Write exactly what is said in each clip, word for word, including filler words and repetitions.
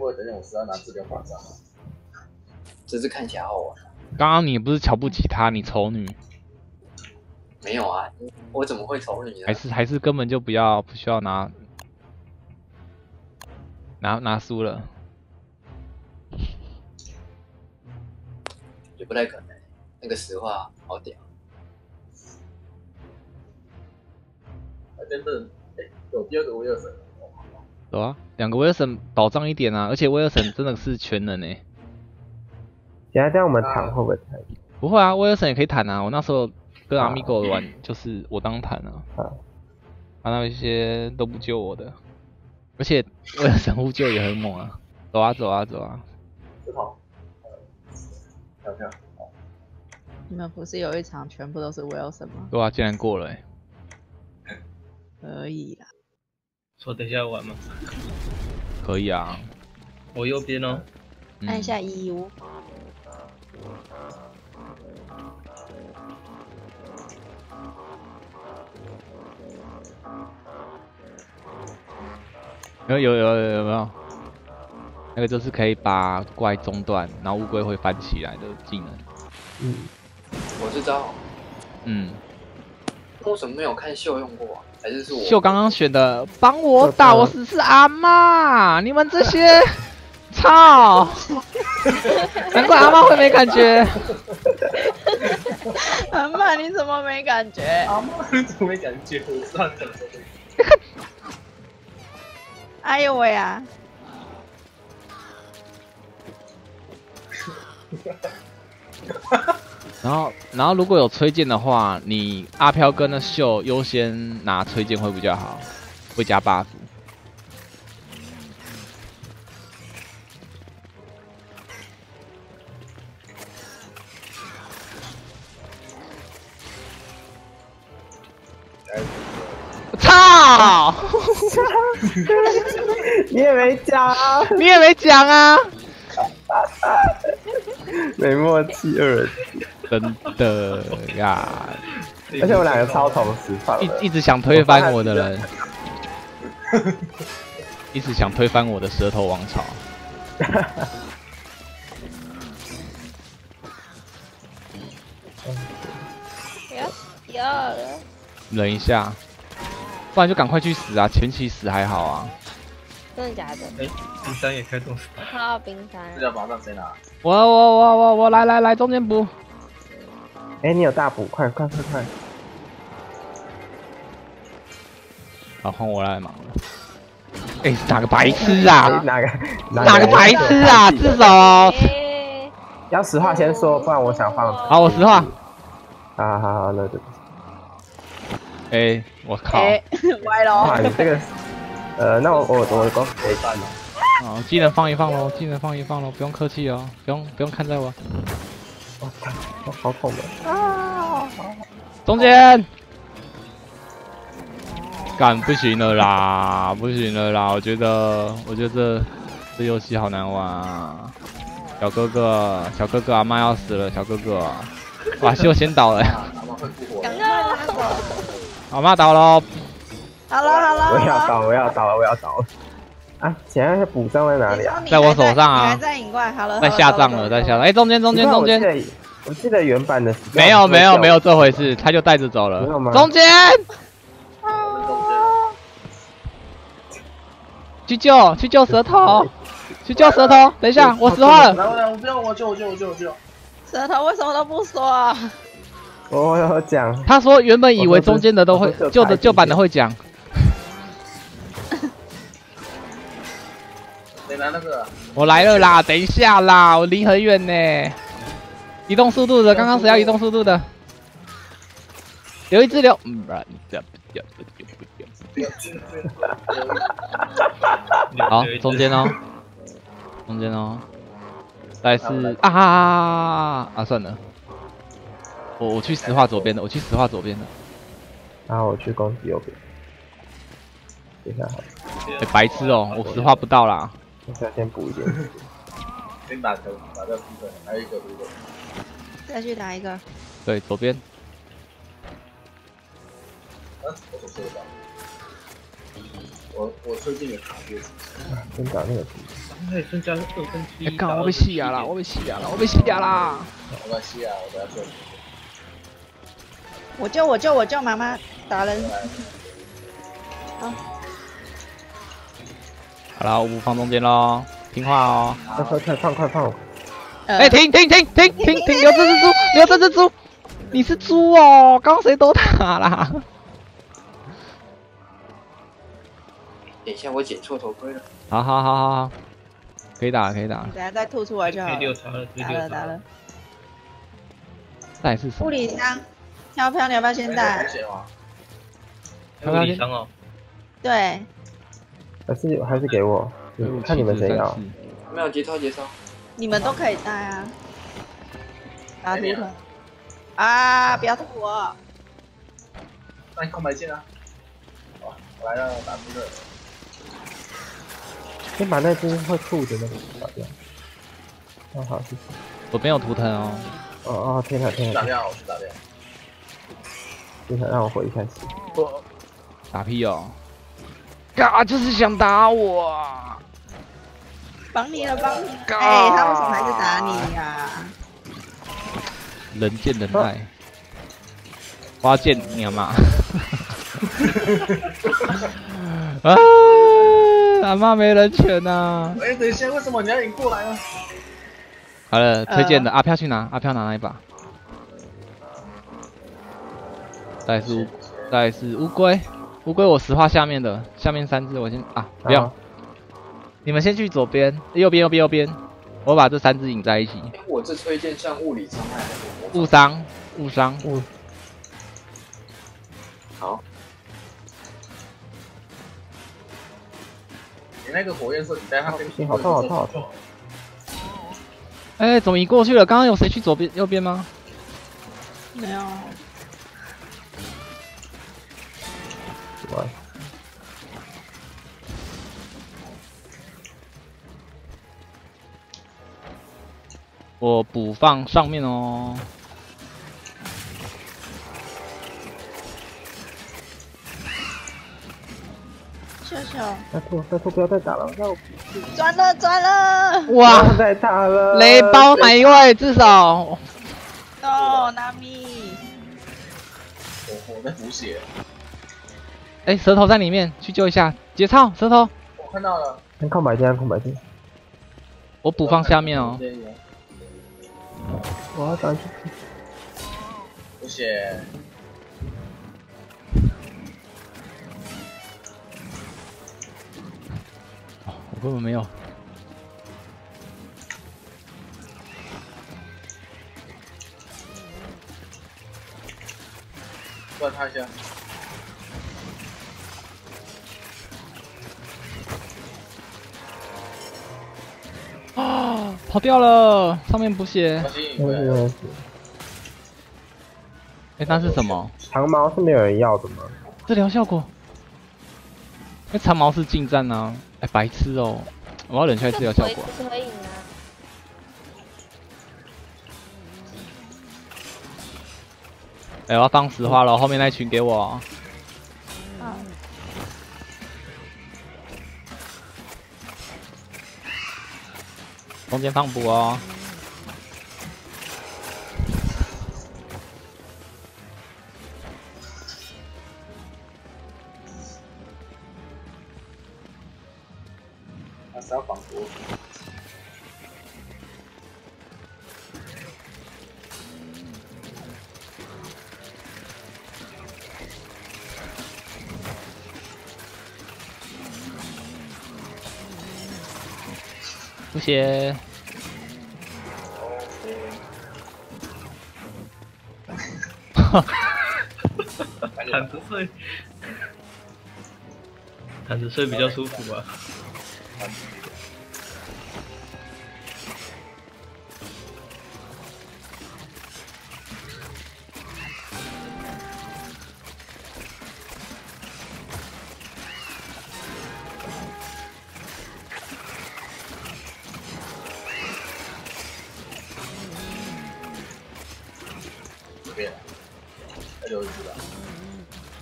我的任务是要拿这边化妆，只是看起来好玩。刚刚你不是瞧不起她，你丑女？没有啊，我怎么会丑女呢？还是还是根本就不要不需要拿拿拿书了，也不太可能。那个石化好屌，那真的有第二个威尔森。 有啊，两个威尔森保障一点啊，而且威尔森真的是全能诶、欸。现在这样我们坦会不会太？不会啊，威尔森也可以坦啊。我那时候跟阿米狗玩，就是我当坦啊。啊。啊，那些都不救我的，而且威尔森呼救也很猛啊。走啊走啊走啊。不跑。跳跳。你们不是有一场全部都是威尔森吗？对啊，竟然过了诶、欸。可以啦。 说等一下玩吗？可以啊，我右边哦。嗯、按下一五。有有有有有没有？那个就是可以把怪中断，然后乌龟会翻起来的技能。嗯，我知道。嗯。为什么没有看秀用过啊？ 还是是我秀刚刚选的，帮我打我十四阿嬷，你们这些操！难怪阿嬷会没感觉。阿嬷你怎么没感觉？阿嬷你怎么没感觉？我算怎么？哎呦喂啊！然后，然后如果有推荐的话，你阿飘跟那秀优先拿推荐会比较好，会加 buff。操！你也没讲啊！你也没讲啊！没默契二。 真的呀！而且我两个超同时放，一一直想推翻我的人，一直想推翻我的舌头王朝。不要死掉了！忍一下，不然就赶快去死啊！前期死还好啊。真的假的？哎、欸，冰山也开动死。靠冰山！这要马上谁拿？我我我我我来来来，中间补。 哎、欸，你有大补，快快快快！好，换我来忙了。哎、欸，哪个白痴啊？哪个哪个白痴啊？自首、哦！欸、要实话先说，不然我想放。好，我实话。好好好，那对。哎、欸，我靠！欸、歪了。哇，你这个……呃，那我我我我可以办了。好，技能放一放喽，技能放一放喽，不用客气哦，不用不用看在我。 我靠、哦，好恐怖啊！中间，干不行了啦，不行了啦！我觉得，我觉得这这游戏好难玩啊！小哥哥，小哥哥，阿嬷要死了，小哥哥！哇，秀先倒了，阿嬷倒了！好了好了，我要倒，我要倒了，我要倒了！啊，前面是补账在哪里啊？在我手上啊！在引怪，好了，在下葬了，在下葬。哎，中间中间中间，我记得原版的没有没有没有这回事，他就带着走了。中间，去救去救舌头，去救舌头。等一下，我石化了。来来，我不要，我救我救我救我救。舌头为什么都不说啊？我有讲，他说原本以为中间的都会，旧的旧版的会讲。 那个、我来了啦！等一下啦，我离很远呢。移动速度的，刚刚谁要移动速度的？留一只留，嗯，好，中间哦，中间哦，再是啊啊啊！算了，我我去石化左边的，我去石化左边的。啊，我去攻击右边。等一下好。哎，白痴哦，我石化不到啦。 再先补一点，先打头，打掉部分，还有一个，一个，再去打一个。对，左边。啊，我说错了吧？我我我最近也打猎，真打猎。那你增加二分之一。干！我被吸牙啦！我被吸牙啦！我被吸牙啦！我被吸牙，我被做。我救我救我救妈妈打人！啊！好了，五放中间喽，听话哦！快快快放快放！哎，停停停停停停！留这只猪，留这只猪！你是猪哦，刚刚谁躲塔啦？ 等一下，我捡错头盔了。好好好好好，可以打可以打。你等下再吐出来就好了。打了打了。带是什么？物理伤，飘飘你要不要先带？物理伤哦。对。还是还是给我，看你们谁要。没有节操节操。你们都可以带啊。打图腾。啊！不要吐我。那你空白键啊。好，我来了，打图腾。 先把那只会吐的那个打掉。哦好，谢谢。左边有图腾哦。哦哦，天哪天哪！打掉，我去打掉。天哪，让我回一下血。我打屁哦！嘎，就是想打我。帮你了，帮你。哎，他为什么还是打你呀？人见人爱，花见娘嘛。啊！ 阿妈没人权呐！哎，等一下，为什么你要引过来呢？好了，推荐的阿飘去拿，阿飘拿哪一把？再是乌，再是乌龟，乌龟我石化下面的，下面三只我先啊，不要，你们先去左边，右边，右边，右边，我把这三只引在一起。我这推荐像物理伤害，误伤，误伤，误。好。 那个火焰是你带他跟，好痛好痛好痛！哎，怎么移过去了？刚刚有谁去左边、右边吗？没有。哇！我补放上面哦。秀秀，拜托拜托，不要再打了！转了转了！哇，再打了！雷包哪一位？至少。No， 纳米。我我在补血。哎，舌头在里面，去救一下！节操，舌头。我看到了。看空白键，空白键。我补放下面哦。我要打去。补血。 根本没有。断他一下。啊！跑掉了，上面补血。哎，那是什么？长矛是没有人要的吗？治疗效果。哎，长矛是近战啊。 哎，白痴哦！我要忍下来治疗效果。可以呢。哎，我要放石花了，后面那一群给我。好。中间放补哦。要防毒。不行。哈躺着睡，躺着睡比较舒服吧。 留一只吧。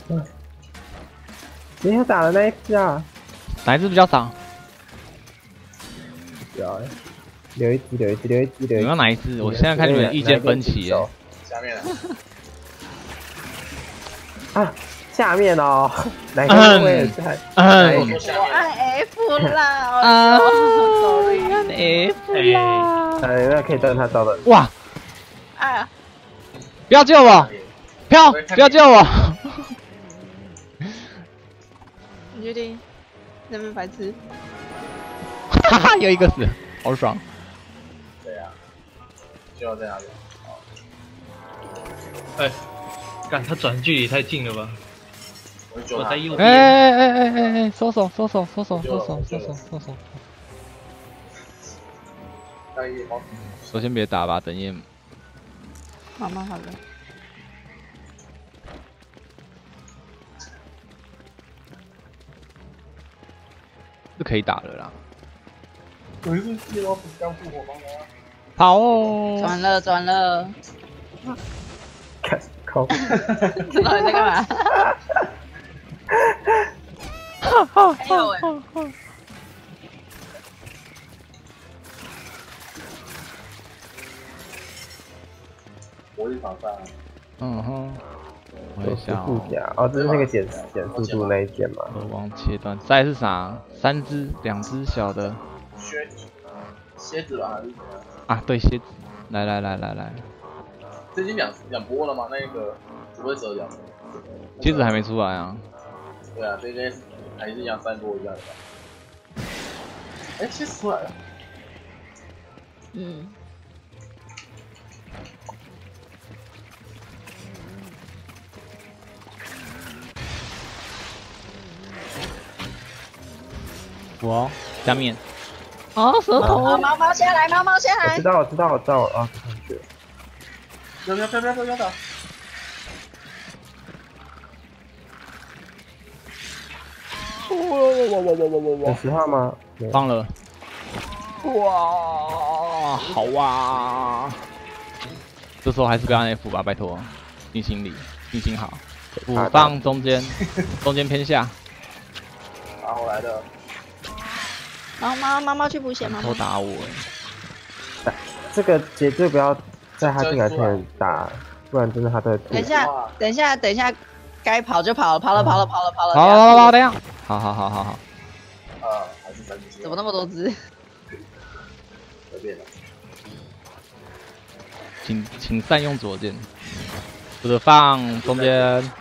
嗯。你要打的那一只啊？哪一只比较少？有，有一只，有一只，有一只，有。你要哪一只？我现在看你们意见分歧。下面。啊，下面哦，哪个位置？嗯，我按 F 啦。啊 ，sorry， 按 F 啦。哎，那可以等他招的。哇！哎，不要救我！飘，不要救我！ 你确定？那边白痴，哈哈，又一个死，好爽。对呀、啊，就在那里。哎、欸，干，他转距离太近了吧？我在右边。哎哎哎哎哎，收手收手收手收手收手收手。首先别打吧，等夜幕。好吗？好的。 是可以打的啦。我一次接到不相互火帮忙。跑哦！转了转了。看，靠！知道你在干嘛？哈哈哈哈！我一防范。嗯哼。 我想哦，哦，这是那个减减速度那一件嘛。我忘切断，再是啥？三只，两只小的。靴子，蝎子吧？啊，对，蝎子。来来来来来。最近两两波了吗？那个不会走两波。蝎子还没出来啊。对啊，这些还是两三波一样的。哎，蝎子出来了。嗯。 我下面，哦，舌头啊！毛毛下来，毛毛下来！我知道，我知道，我知道啊！上去，飘飘飘飘飘飘的，哇哇哇哇哇哇哇！有十号吗？放了。哇，好哇！这时候还是不要按 F 吧，拜托，定心理，定心好。我放中间，中间偏下。打回来的。 猫猫猫猫去补血，猫猫打我哎！这个绝对不要在他进来之前打，不然真的他在。等一下，等一下，等一下，该跑就跑，跑了跑了跑了跑了。好好好，等一下。好好好好好。啊，还是三只。怎么那么多只？随便了。请请善用左键，或者放中间。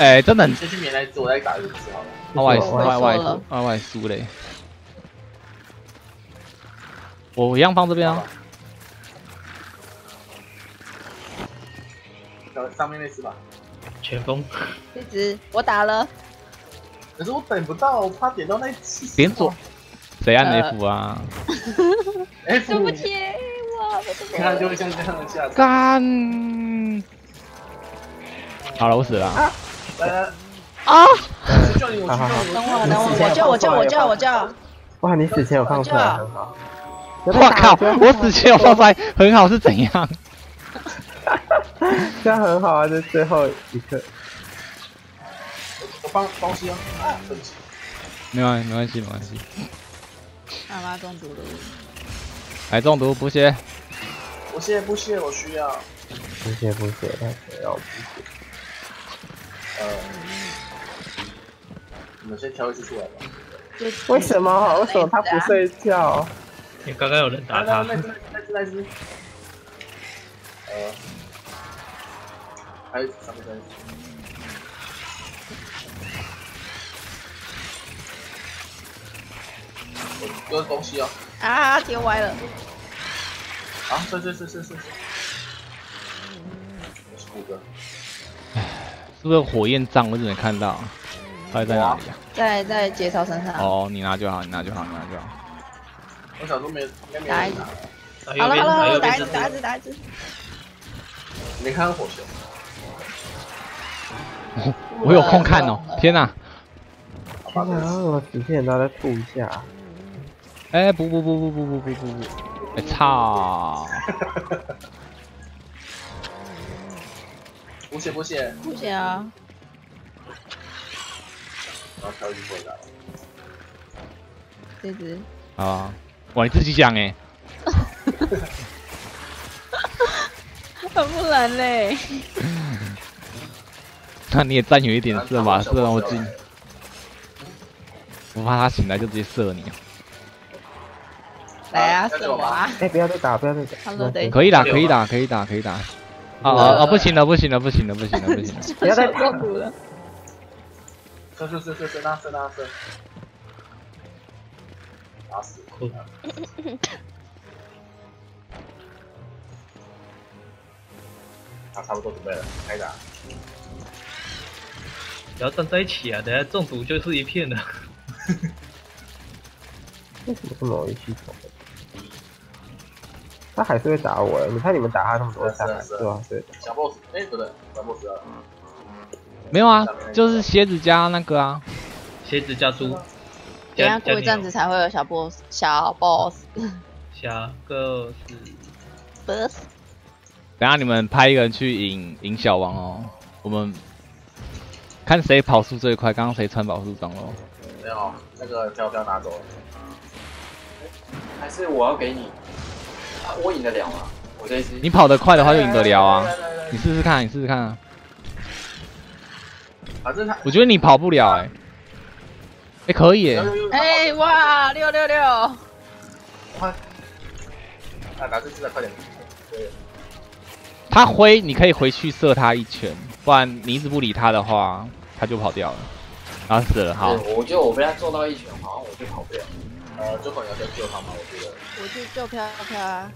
哎，真的很。先去免来，我再打一次好了。 外外外外外输嘞！我一样放这边啊。上面那只吧，全封。那只我打了，可是我等不到，我怕点到那只。点左，谁按 F 啊 ？F 对不起，我我怎么？看就会像这样的下。干！好了，我死了。呃。啊！ 救你！我去救你！等我，等我，我救，我救，我救，我救！哇，你死前有放出来，很好。我靠，我死前有放出来，很好是怎样？这样很好啊，这最后一刻。我帮帮西啊！没关系，没关系，没关系。妈妈中毒了！还中毒补血？不屑不屑，我需要。不屑不屑，他需要补血。呃。 我们先挑一只出来吧。为什么？为什么他不睡觉？你刚刚有人打他。那只那只那只那只。呃，还有什么东西？有东西啊！啊，跌歪了。啊，是是是是是。我是虎哥。是不是火焰杖？我只能看到。 在在哪里啊？在在杰超身上。哦，你拿就好，你拿就好，你拿就好。我小时候没没打一只。好了好了，打一只打一只打一只。没看火球。我有空看哦！天哪！天哪！我只见他在吐一下。哎，不不不不不不不不不！哎操！补血补血！补血啊！然后飘逸过来。这只。啊！哇，你自己讲哎、欸。不然嘞。那你也站远一点射吧，射让我进。我怕他醒来就直接射你。来啊，射我啊！哎，不要再打，不要再打。可以打，可以打，可以打，可以打。啊啊啊！不行了，不行了，不行了，不行了，不行了！不要再打了。射射射射射！拉射拉射！打死！啊，差不多准备了，开打！不要站在一起啊！等下中毒就是一片了。为什么这么容易系统？他还是会打我了，你看你们打他那么多下来，是吧？对。小 boss， 哎，不对，小 boss 啊。没有啊，就是鞋子加那个啊，鞋子加猪。等下过一阵子才会有小 boss， 小 boss。小 boss。boss。等下你们派一个人去引引小王哦，我们。 看谁跑速最快，刚刚谁穿保护装喽？没有，那个飘飘拿走了。还是我要给你？啊、我赢得了吗？我这一只。你跑得快的话就赢得了啊！你试试看，你试试看啊！反正他，我觉得你跑不了哎、欸。哎、欸，可以哎、欸！哎、欸、哇，六六六！快！啊，拿这只来，快点！对。他挥，你可以回去射他一拳。 不然你一直不理他的话，他就跑掉了，然后死了。好，我就我被他揍到一拳，好像我就跑不了。呃，就可能要再救他嘛，我觉得。我去救飘飘啊！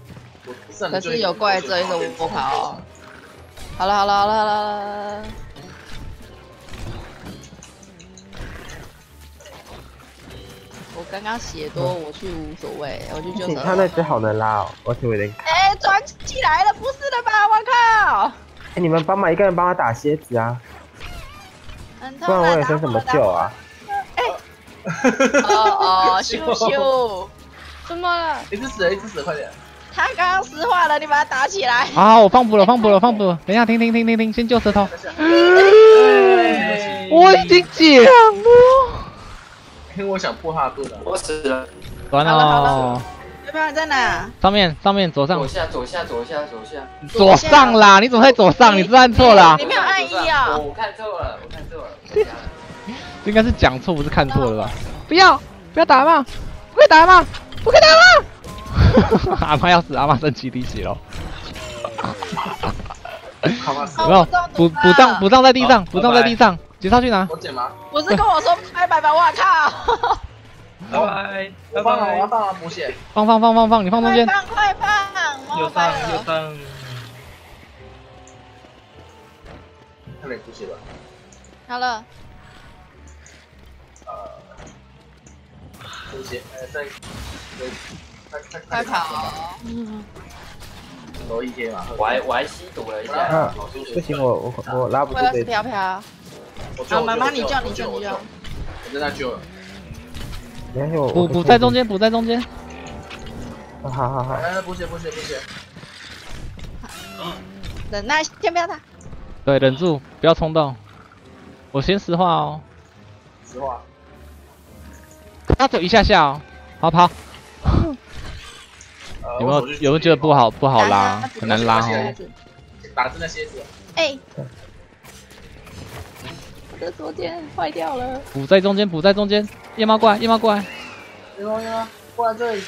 可是有怪追着我跑。好了好了好了好了。我刚刚血多，我去无所谓，我去救他。他那只好难拉哦，我有点。哎，转起来了，不是的吧？我靠！ 哎、欸，你们帮忙一个人帮他打蝎子啊，不然我有生什么救啊？哎，哦哦，羞羞，怎么了？一只死了，一只死了，快点！他刚刚石化了，你把他打起来。好，我放捕了，放捕了，放捕了。等一下，停停停停停，先救舌头。我已经讲了，因为我想破他的盾了。我死了，完了。 飘飘在哪？上面，上面，左上，左下，左下，左下，左下，左上啦！你怎么会左上？你是按错了。你没有按一啊？我看错了，我看错了。应该是讲错，不是看错了吧？不要，不要打嘛！不要打嘛！不要打嘛！阿妈要死，阿妈生气滴血喽！没有，补补上，补上在地上，补上在地上，杰超去哪？我捡吗？不是跟我说拜拜吧？我靠！ 拜拜，我放了，我放了补血，放放放放放，你放中间，快放快放，又放又放，他没补血吧？好了，呃，补血，呃，再，再，再，快跑！嗯，多一些嘛，我还我还吸毒了一下，不行，我我我拉不住这。飘飘，好，妈妈你叫你叫你叫，我正在救。 补补在中间，补在中间。好好好，来来补血补血补血。忍耐，先不要打。对，忍住，不要冲动。我先石化哦。石化。他走一下下哦，好跑。有没有有没有觉得不好不好拉，很难拉哦。打真的蝎子。哎。 这左肩坏掉了，补在中间，补在中间。夜猫过来，夜猫过来，夜猫夜猫过来这里，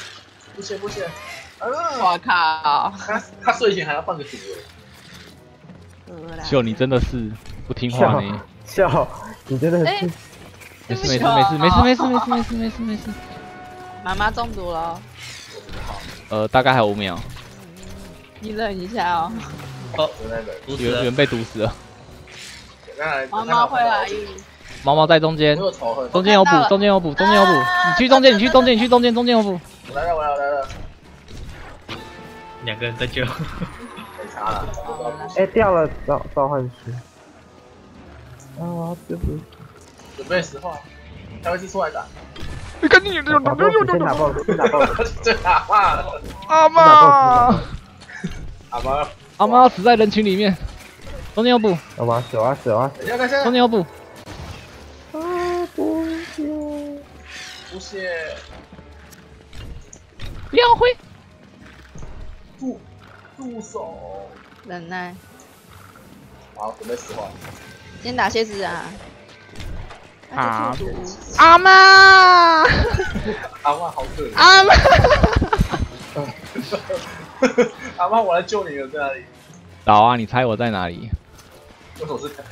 不行不行，啊！我靠，他他睡前还要放个毒。秀，你真的是不听话呢。秀，你真的是。没事没事没事没事没事没事没事没事没事。妈妈中毒了。呃，大概还有五秒。你忍一下哦。哦，有人被毒死了。 猫猫会来，猫猫在中间，中间有补，中间有补，中间有补，你去中间，你去中间，你去中间，中间有补。我来了，我来了，来了。两个人在救。没啥了。哎，掉了，召召唤师。啊，对不对？准备石化，他会去出来打。你赶紧，又又又又打 boss， 打 boss， 这打怕了。阿妈，阿妈，阿妈死在人群里面。 中间有补，好吧，走啊走啊，中间有补，啊补。不屑。亮辉。住，住手。忍耐。好，准备死亡。先打蝎子啊！啊！阿妈！阿妈好可怜。阿妈！阿妈，我来救你了，在哪里？老啊，你猜我在哪里？我总是看。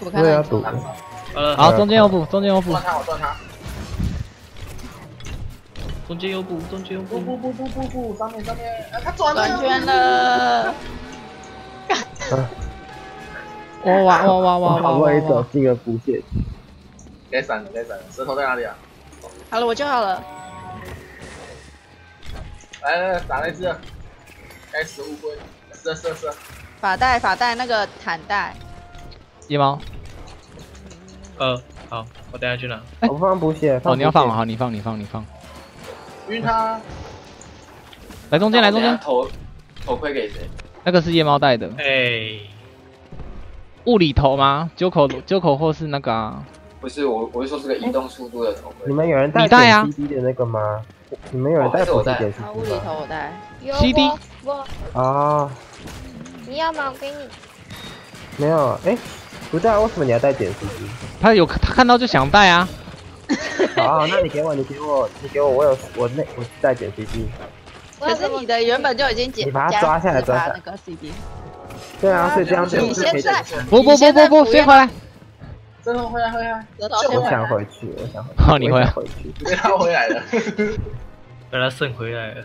我看到你了。呃，好，中间有补，中间有补。断他，我断他。中间有补，中间有补。不不不不不不，上面上面，啊，他转圈了。哇哇哇哇哇哇！我也走这个补血。该闪了，该闪了。石头在哪里啊？好了，我救好了。来来来，打那只。该死乌龟。是是是。法带法带那个坦带。夜猫。呃，好，我等下去拿。我放补血。哦，你要放好，你放你放你放。晕他。来中间，来中间。头头盔给谁？那个是夜猫带的。哎。物理头吗？九口九口或是那个啊？不是我，我是说这个移动速度的头盔。你们有人带点 C D 的那个吗？你们有人带手机点 C D 吗？物理头我带。C D。啊。你要吗？我给你。没有，哎。不对啊，为什么你要带点 C D？ 他有他看到就想带啊。好，那你给我，你给我，你给我，我有我那我带点 C D。可是你的原本就已经解，你把它抓下来，抓下那个 C D。对啊，所以这样子。你现在不不不不不，先回来。真的回来回来，我想回去，我想回去。好，你回来回去，被他回来了，被他剩回来了。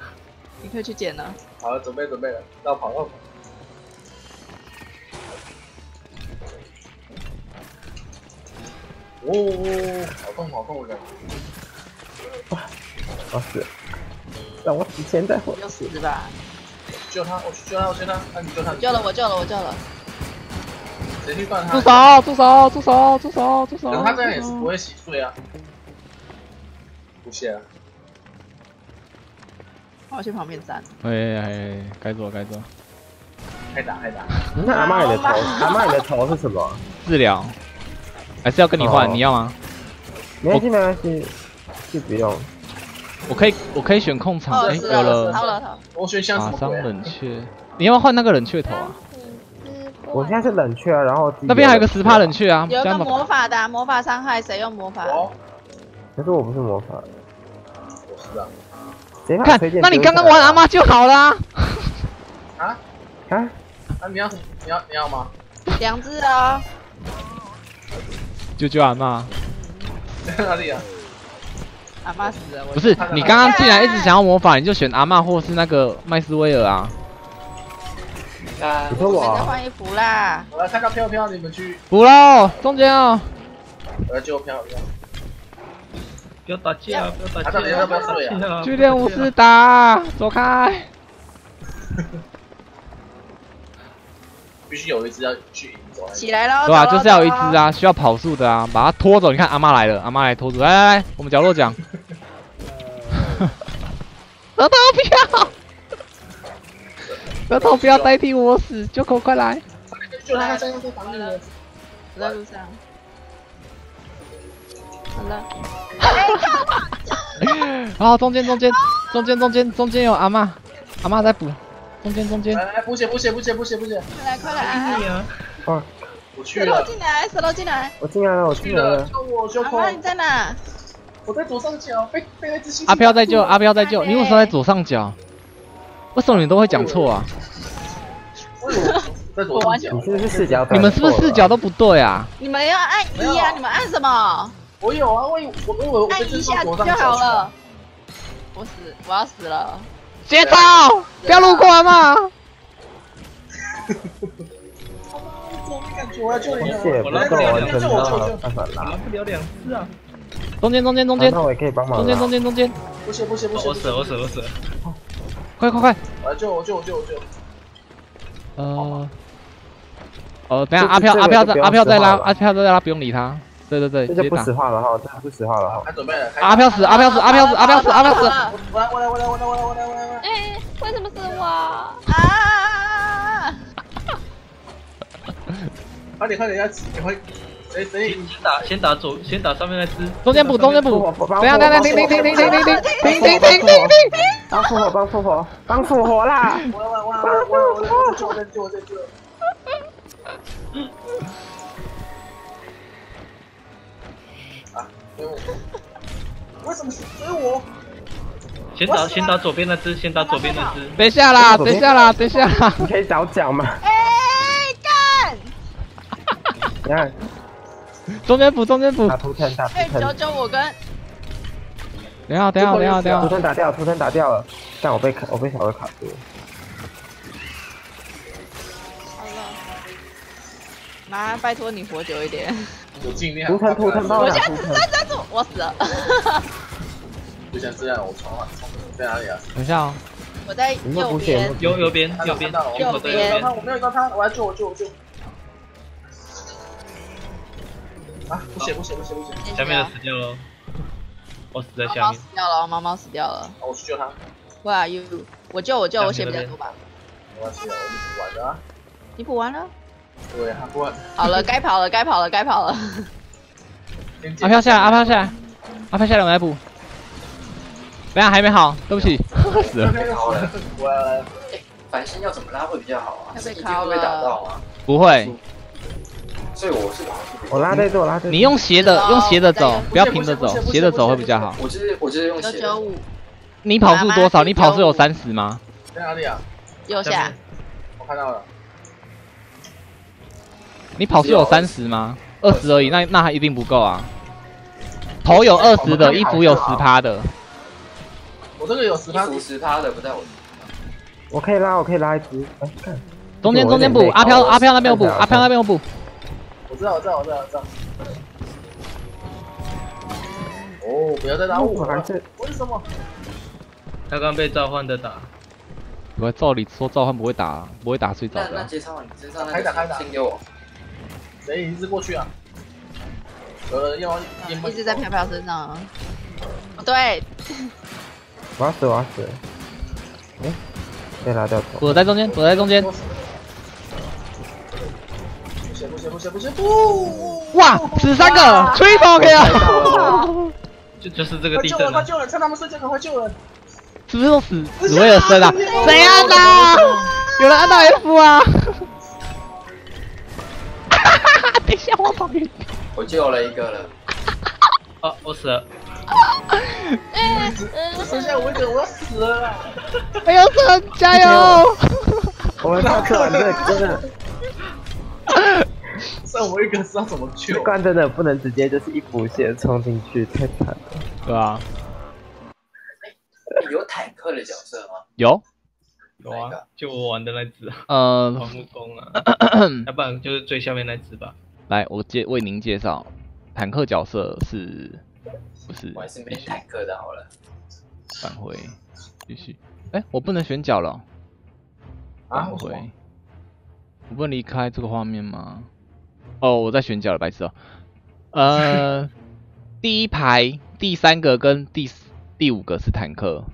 你可以去捡了。好了，准备准备了，要跑要跑。哦哦，好痛好痛，我感觉。啊，我死！让我提前再活。要死吧！救他！我去救他！我去救他！那你救他！救了我！救了我！救了！谁去断他？住手！住手！住手！住手！住手！等他这样也是不会洗碎啊。不屑啊！我去旁边站。哎哎，该做该做。开打开打！那阿嬷你的头，阿嬷你的头是什么？治疗。还是要跟你换，你要吗？没关系，没关系，就不用。我可以，我可以选控场。哎，有了。我选像什么？马上冷却。你要不要换那个冷却头啊？我现在是冷却，然后那边还有个十趴冷却啊。有一个魔法的魔法伤害，谁用魔法？可是我不是魔法。我是啊。看，那你刚刚玩阿妈就好啦。啊啊啊！你要你要你要吗？两只啊。救救阿妈！在哪里啊？阿妈死了！不是你刚刚竟然一直想要魔法，你就选阿妈或是那个麦斯威尔啊！啊！你说我？我在换衣服啦！我来看到飘飘，你们去补喽，中间哦！我来救飘飘！不要打架！不要打架！不要打架！去练武士打，走开！必须有一只要去赢走，起来喽！对啊，就是要有一只啊，需要跑速的啊，把它拖走。你看阿妈来了，阿妈来拖住，来来来，我们角落讲，核桃不要，核桃不要代替我死，九口快来！就他在防你了，我在路上。好了，好，中间中间中间中间中间有阿妈，阿妈在补。中间中间，来来补血补血补血补血补血！快来快来！啊，我去了！石头进来，石头进来！我进来了，我进来了！救我！救我！阿飘你在哪？我在左上角，被被那只猩猩。阿飘在救，阿飘在救，你为什么在左上角？为什么你都会讲错啊？在左上角，你是不是视角？你们是不是视角都不对啊？你们要按一啊！你们按什么？我有啊，我我我我按一下就好了。我死，我要死了。接到，不要路过阿嬤！我没感觉，我要救你了！我来不了两次，我来不了两次啊！中间中间中间，那我也可以帮忙。中间中间中间，不行不行不行！我死我死我死！快快快！我来救我救我救我救！呃，哦，等下阿飘阿飘在阿飘在拉阿飘在拉，不用理他。对对对，这就不实话了哈，这不实话了哈。还准备了，阿飘死，阿飘死，阿飘死，阿飘死，阿飘死！我来我来我来我来我来我来我来！哎，为什么是我？啊！快点快点要死！你会谁谁先打先打左先打上面那只，中间补中间补，等下等下停停停停停停停停停停停，帮复活帮复活帮复活啦！我我我我我我救我救我救！啊！为什么是我？ 先打先打左边那只，先打左边那只。等一下啦，等一下啦，等一下啦！你可以找脚吗？哎，干！你看，中间补，中间补。打图腾，打图腾。哎，九九我跟。等下，等下，等下，等下。图腾打掉，图腾打掉了。但我被卡，我被小薇卡住了。好了，妈，拜托你活久一点。我尽量。图腾，图腾，我现在只三三组，我死了。 就像这样，我冲啊冲！在哪里啊？等一下哦，我在右边，右右边，右边，右边。我没有抓他，我要救我救我救！啊！不行不行不行不行！下面的死掉了，我死在下面。猫猫死掉了，猫猫死掉了。我去救他。Where are you？ 我救我救我血比较多吧。没关系，我补完了。你补完了？对，还补完。好了，该跑了，该跑了，该跑了。阿飘下来，阿飘下来，阿飘下来，我来补。 等下还没好，对不起，死了。我反身要怎么拉会比较好啊？被卡会被打到啊？不会。所以我是我拉对走，拉对。你用斜的，用斜的走，不要平着走，斜的走会比较好。我就是我就是用斜的。你跑速多少？你跑速有三十吗？在哪里啊？右下。我看到了。你跑速有三十吗？二十而已，那那还一定不够啊。头有二十的，衣服有十趴的。 我这个有十趴，十趴的不在我。我可以拉，我可以拉一只。哎，看，中间中间补，阿飘阿飘那边有补，阿飘那边有补。我知道，我知道，我知道，我知道。哦，不要再打我了！为什么？他刚被召唤的打。我照理说召唤不会打，不会打最早的。那那接召唤，接召唤，开打开打，先给我。谁一直过去啊？呃，要一直在飘飘身上。对。 我要死，我要死！哎、欸，被拉掉头。躲在中间，躲在中间。不行不行不行不行！不！哇，死三个，吹爆掉！就就是这个地震了。快救人！快救人！趁他们睡觉赶快救人！是不是都死死威尔森啊？谁按的？有人按到 F 啊！哈哈哈！等一下，我跑远。我救了一个人。哦，我死了。 哎，我剩下五个，我要死了！哎呦，哥，加油！我们上课真的真的，剩我一个，知道怎么去？这关真的不能直接就是一补血冲进去，太惨了，对吧？有坦克的角色吗？有，有啊，就我玩的那只，呃，黄木工啊，要不然就是最下面那只吧。来，我介为您介绍，坦克角色是。 不是，我还是没坦克的好了。返回，继续。哎、欸，我不能选角了、喔。啊？返回。我不能离开这个画面吗？哦，我在选角了，白痴哦、喔。呃，第一排第三个跟第第五个是坦克，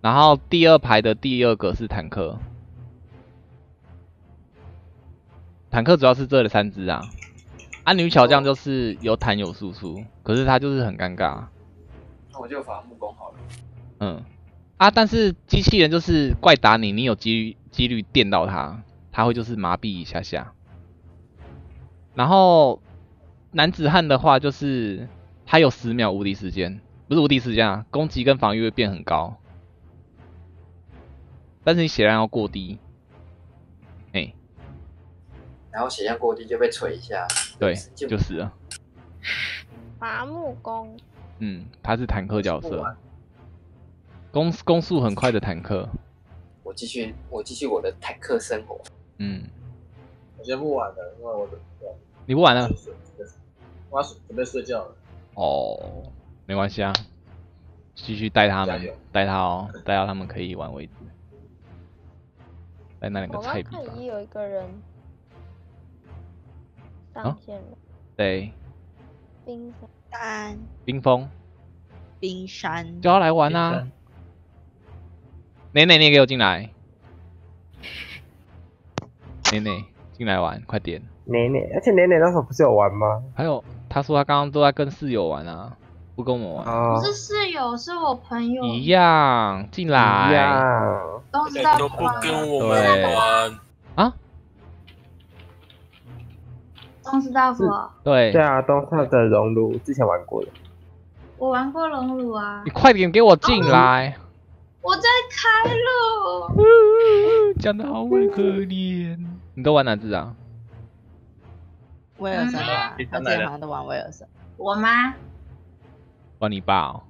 然后第二排的第二个是坦克。坦克主要是这三只啊。 啊，女巧匠就是有弹有输出，可是她就是很尴尬。那我就伐木工好了。嗯，啊，但是机器人就是怪打你，你有几率几率电到他，他会就是麻痹一下下。然后男子汉的话就是他有十秒无敌时间，不是无敌时间啊，攻击跟防御会变很高，但是你血量要过低。 然后血量过低就被锤一下，对，就死了。伐木工，嗯，他是坦克角色，攻攻速很快的坦克。我继续，我继续我的坦克生活。嗯，我先不玩了，因为我你不玩了，我要准备睡觉了。哦，没关系啊，继续带他们，带他哦，带到他们可以玩为止。带那两个菜比吧。我看一有一个人。 上线了，对，冰山，冰封，冰山，就要来玩啊！奶奶，你也给我进来，奶奶，进来玩，快点。奶奶，而且奶奶那时候不是有玩吗？还有，他说他刚刚都在跟室友玩啊，不跟我玩。哦、不是室友，是我朋友。一样，进来。一样。都知道。都不跟我们玩。啊？东石大佛。对。对啊，东石的熔炉之前玩过的。我玩过熔炉啊。你快点给我进来。哦，我在开路，讲得好可怜。你都玩哪只啊？威尔森啊，他之前好像都玩威尔森。我吗？玩你爸哦。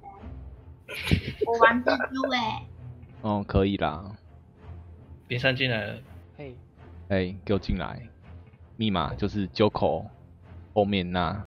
我玩蜘蛛哎。哦，可以啦。别上进来了。嘿。哎，给我进来。密码就是九口后面那。